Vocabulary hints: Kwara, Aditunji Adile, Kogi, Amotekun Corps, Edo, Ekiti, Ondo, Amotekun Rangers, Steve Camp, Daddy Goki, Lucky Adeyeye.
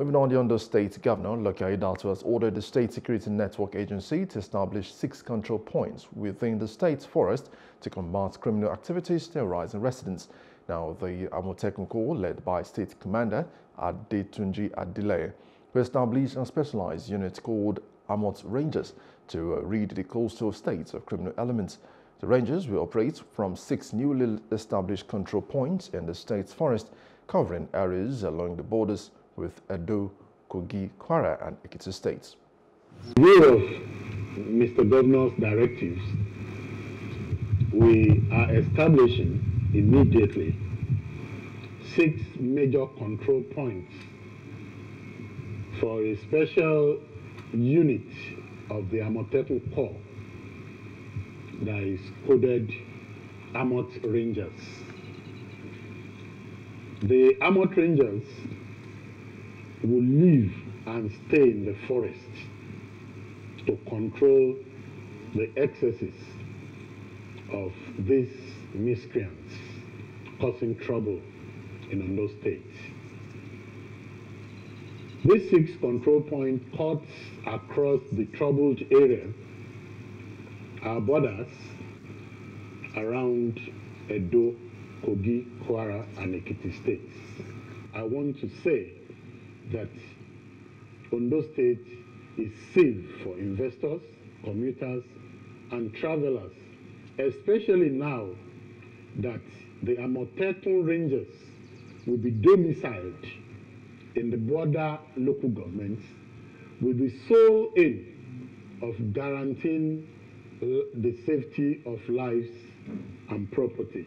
Moving on, the Ondo State Governor, Lucky Adeyeye, has ordered the State Security Network Agency to establish 6 control points within the state's forest to combat criminal activities terrorizing residents. Now, the Amotekun Corps, led by State Commander Aditunji Adile, will establish a specialized unit called Amotekun Rangers to rid the coastal states of criminal elements. The Rangers will operate from 6 newly established control points in the state's forest, covering areas along the borders with Edo, Kogi, Kwara and Ekiti states. In view of Mr. Governor's directives, we are establishing immediately 6 major control points for a special unit of the Amotekun Corps that is coded Amotekun Rangers. The Amotekun Rangers will live and stay in the forest to control the excesses of these miscreants causing trouble in Ondo State. These 6 control point cuts across the troubled area our borders around Edo, Kogi, Kwara and Ekiti states. I want to say that Ondo State is safe for investors, commuters and travelers, especially now that the Amotekun Rangers will be domiciled in the border local governments with the sole aim of guaranteeing the safety of lives and property.